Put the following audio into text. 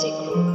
Music Group.